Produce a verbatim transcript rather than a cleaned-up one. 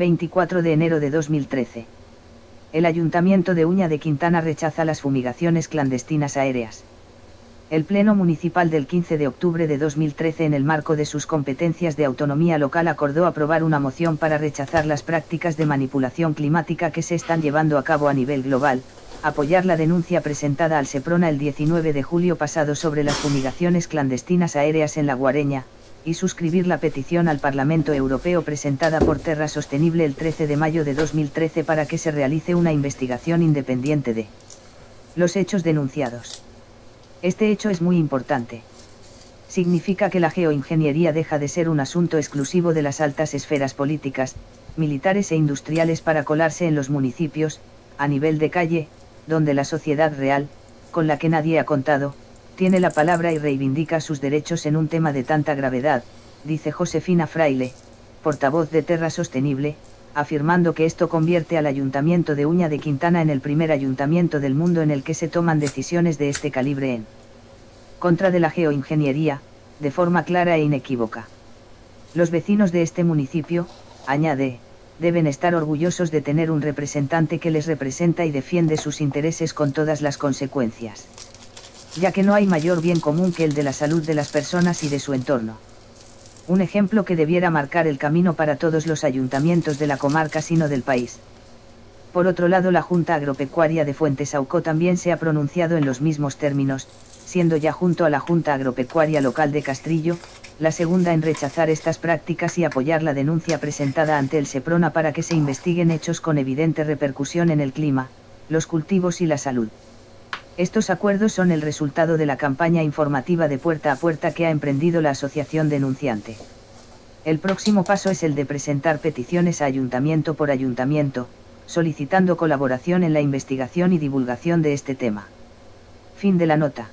veinticuatro de enero de dos mil trece. El Ayuntamiento de Uña de Quintana rechaza las fumigaciones clandestinas aéreas. El Pleno Municipal del quince de octubre de dos mil trece, en el marco de sus competencias de autonomía local, acordó aprobar una moción para rechazar las prácticas de manipulación climática que se están llevando a cabo a nivel global, apoyar la denuncia presentada al Seprona el diecinueve de julio pasado sobre las fumigaciones clandestinas aéreas en la Guareña, y suscribir la petición al Parlamento Europeo presentada por Terra SOS-tenible el trece de mayo de dos mil trece para que se realice una investigación independiente de los hechos denunciados. Este hecho es muy importante. Significa que la geoingeniería deja de ser un asunto exclusivo de las altas esferas políticas, militares e industriales para colarse en los municipios, a nivel de calle, donde la sociedad real, con la que nadie ha contado, tiene la palabra y reivindica sus derechos en un tema de tanta gravedad, dice Josefina Fraile, portavoz de Terra SOS-tenible, afirmando que esto convierte al Ayuntamiento de Uña de Quintana en el primer ayuntamiento del mundo en el que se toman decisiones de este calibre en contra de la geoingeniería, de forma clara e inequívoca. Los vecinos de este municipio, añade, deben estar orgullosos de tener un representante que les representa y defiende sus intereses con todas las consecuencias, ya que no hay mayor bien común que el de la salud de las personas y de su entorno. Un ejemplo que debiera marcar el camino para todos los ayuntamientos de la comarca, sino del país. Por otro lado, la Junta Agropecuaria de Fuentesauco también se ha pronunciado en los mismos términos, siendo ya junto a la Junta Agropecuaria Local de Castrillo, la segunda en rechazar estas prácticas y apoyar la denuncia presentada ante el Seprona para que se investiguen hechos con evidente repercusión en el clima, los cultivos y la salud. Estos acuerdos son el resultado de la campaña informativa de puerta a puerta que ha emprendido la asociación denunciante. El próximo paso es el de presentar peticiones a ayuntamiento por ayuntamiento, solicitando colaboración en la investigación y divulgación de este tema. Fin de la nota.